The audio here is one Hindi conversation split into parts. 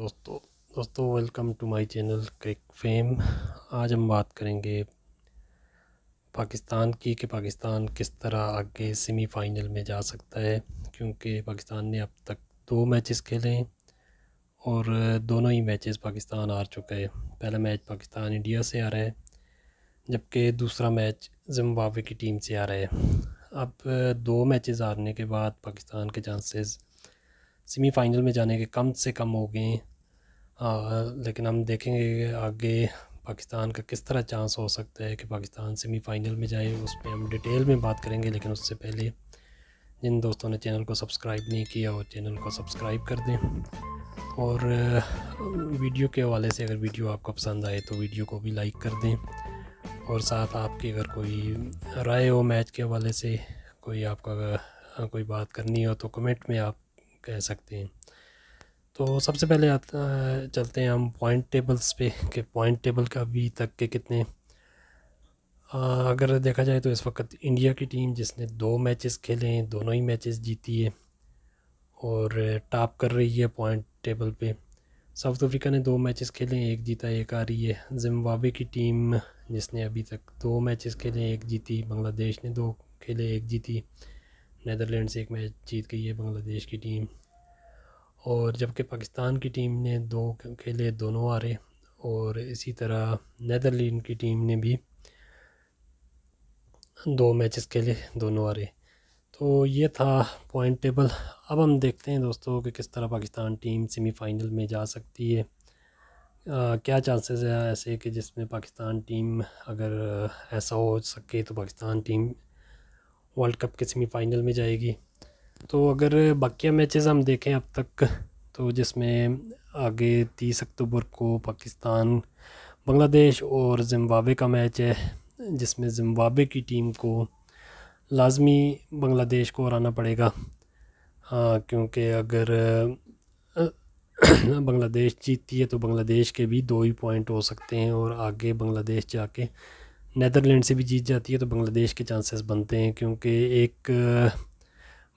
दोस्तों welcome to my channel CricFame. आज हम बात करेंगे पाकिस्तान की कि पाकिस्तान किस तरह आगे सेमीफाइनल में जा सकता है, क्योंकि पाकिस्तान ने अब तक 2 मैचेस खेले हैं और दोनों ही मैचेस पाकिस्तान हार चुका है। पहला मैच पाकिस्तान इंडिया से हारा है, जबकि दूसरा मैच जिम्बाब्वे की टीम से हारा है। अब 2 मैचेस हारने के बाद पाकिस्तान के चांसेस सेमीफाइनल में जाने के कम से कम हो गए हैं। लेकिन हम देखेंगे आगे पाकिस्तान का किस तरह चांस हो सकता है कि पाकिस्तान सेमीफाइनल में जाए, उस पर हम डिटेल में बात करेंगे। लेकिन उससे पहले जिन दोस्तों ने चैनल को सब्सक्राइब नहीं किया वो चैनल को सब्सक्राइब कर दें, और वीडियो के हवाले से अगर वीडियो आपको पसंद आए तो वीडियो को भी लाइक कर दें, और साथ आपकी अगर कोई राय हो मैच के हवाले से, कोई आपका कोई बात करनी हो तो कमेंट में आप कह सकते हैं। तो सबसे पहले चलते हैं हम पॉइंट टेबल्स पे कि पॉइंट टेबल का अभी तक के कितने अगर देखा जाए तो इस वक्त इंडिया की टीम जिसने 2 मैचेस खेले हैं, दोनों ही मैचेस जीती है और टॉप कर रही है पॉइंट टेबल पे। साउथ अफ्रीका ने 2 मैचेस खेले हैं, 1 जीता 1 हारी है। जिम्बाब्वे की टीम जिसने अभी तक 2 मैचेस खेले हैं, 1 जीती। बांग्लादेश ने 2 खेले, 1 जीती। नीदरलैंड से 1 मैच जीत गई है बांग्लादेश की टीम, और जबकि पाकिस्तान की टीम ने 2 खेले, दोनों हारे। और इसी तरह नीदरलैंड की टीम ने भी 2 मैचेस खेले, दोनों हारे। तो ये था पॉइंट टेबल। अब हम देखते हैं दोस्तों कि किस तरह पाकिस्तान टीम सेमीफाइनल में जा सकती है। क्या चांसेस है ऐसे कि जिसमें पाकिस्तान टीम, अगर ऐसा हो सके तो पाकिस्तान टीम वर्ल्ड कप के सेमीफाइनल में जाएगी। तो अगर बाकी मैचेस हम देखें अब तक तो जिसमें आगे 30 अक्टूबर को पाकिस्तान बांग्लादेश और जिम्बाब्वे का मैच है, जिसमें जिम्बाब्वे की टीम को लाजमी बांग्लादेश को हराना पड़ेगा, क्योंकि अगर बांग्लादेश जीतती है तो बांग्लादेश के भी 2 ही पॉइंट हो सकते हैं, और आगे बांग्लादेश जाके नीदरलैंड से भी जीत जाती है तो बांग्लादेश के चांसेस बनते हैं, क्योंकि एक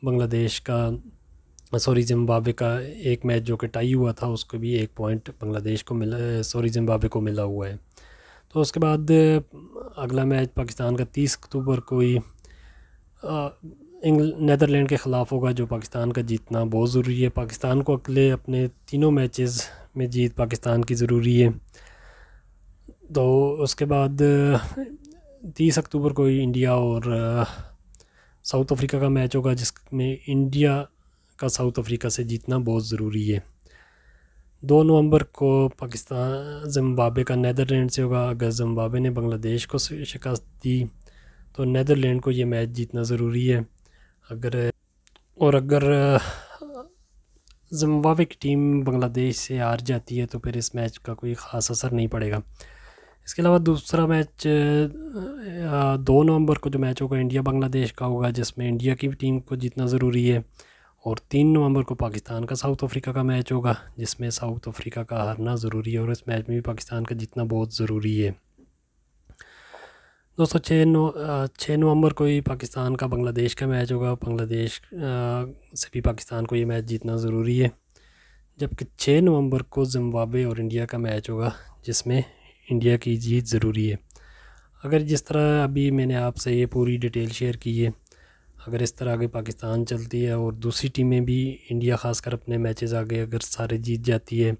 बांग्लादेश का जिम्बाब्वे का 1 मैच जो कि टाई हुआ था, उसको भी 1 पॉइंट बांग्लादेश को मिला जिम्बाब्वे को मिला हुआ है। तो उसके बाद अगला मैच पाकिस्तान का 30 अक्टूबर को ही नीदरलैंड के ख़िलाफ़ होगा, जो पाकिस्तान का जीतना बहुत ज़रूरी है। पाकिस्तान को अगले अपने तीनों मैचेस में जीत पाकिस्तान की ज़रूरी है। तो उसके बाद 30 अक्टूबर को ही इंडिया और साउथ अफ्रीका का मैच होगा, जिसमें इंडिया का साउथ अफ्रीका से जीतना बहुत ज़रूरी है। 2 नवंबर को पाकिस्तान जिम्बाब्वे का नीदरलैंड से होगा। अगर जिम्बाब्वे ने बांग्लादेश को शिकस्त दी तो नीदरलैंड को ये मैच जीतना ज़रूरी है। अगर जिम्बाब्वे की टीम बांग्लादेश से हार जाती है तो फिर इस मैच का कोई ख़ास असर नहीं पड़ेगा। इसके अलावा दूसरा मैच 2 नवंबर को जो मैच होगा इंडिया बांग्लादेश का होगा, जिसमें इंडिया की टीम को जीतना ज़रूरी है, और 3 नवंबर को पाकिस्तान का साउथ अफ्रीका का मैच होगा, जिसमें साउथ अफ्रीका का हारना ज़रूरी है, और इस मैच में भी पाकिस्तान का जीतना बहुत ज़रूरी है। दोस्तों 6 नवंबर को ही पाकिस्तान का बांग्लादेश का मैच होगा। बांग्लादेश से भी पाकिस्तान को ये मैच जीतना ज़रूरी है, जबकि 6 नवंबर को जिम्बाब्वे और इंडिया का मैच होगा, जिसमें इंडिया की जीत ज़रूरी है। अगर जिस तरह अभी मैंने आपसे ये पूरी डिटेल शेयर की है, अगर इस तरह आगे पाकिस्तान चलती है और दूसरी टीमें भी, इंडिया खासकर अपने मैचेस आगे अगर सारे जीत जाती है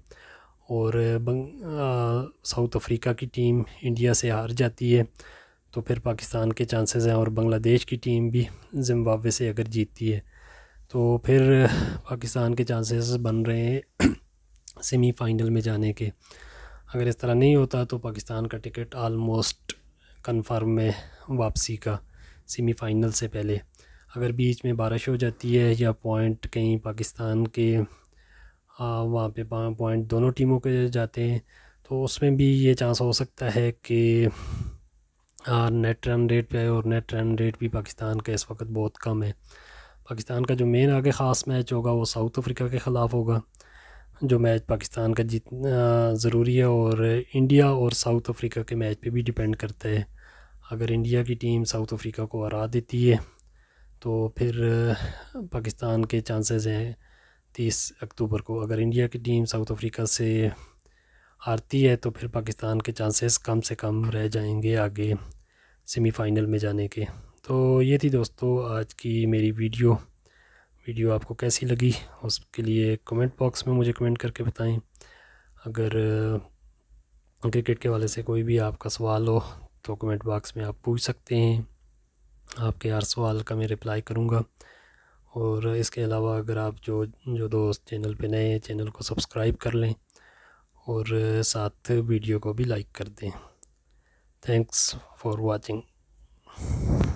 और साउथ अफ्रीका की टीम इंडिया से हार जाती है तो फिर पाकिस्तान के चांसेस हैं, और बांग्लादेश की टीम भी जिम्बाब्वे से अगर जीतती है तो फिर पाकिस्तान के चांसेस बन रहे हैं सेमीफाइनल में जाने के। अगर इस तरह नहीं होता तो पाकिस्तान का टिकट आलमोस्ट कंफर्म है वापसी का सेमीफाइनल से पहले। अगर बीच में बारिश हो जाती है या पॉइंट कहीं पाकिस्तान के वहाँ पे पॉइंट दोनों टीमों के जाते हैं तो उसमें भी ये चांस हो सकता है कि नेट रन रेट पे आए, और नेट रन रेट भी पाकिस्तान का इस वक्त बहुत कम है। पाकिस्तान का जो मेन आगे ख़ास मैच होगा वो साउथ अफ्रीका के ख़िलाफ़ होगा, जो मैच पाकिस्तान का जीतना ज़रूरी है, और इंडिया और साउथ अफ्रीका के मैच पे भी डिपेंड करता है। अगर इंडिया की टीम साउथ अफ्रीका को हरा देती है तो फिर पाकिस्तान के चांसेस हैं 30 अक्टूबर को अगर इंडिया की टीम साउथ अफ्रीका से हारती है तो फिर पाकिस्तान के चांसेस कम से कम रह जाएंगे आगे सेमीफाइनल में जाने के। तो ये थी दोस्तों आज की मेरी वीडियो आपको कैसी लगी उसके लिए कमेंट बॉक्स में मुझे कमेंट करके बताएं। अगर क्रिकेट के हवाले से कोई भी आपका सवाल हो तो कमेंट बॉक्स में आप पूछ सकते हैं, आपके हर सवाल का मैं रिप्लाई करूँगा। और इसके अलावा अगर आप जो दोस्त चैनल पे नए हैं चैनल को सब्सक्राइब कर लें और साथ वीडियो को भी लाइक कर दें। Thanks for watching.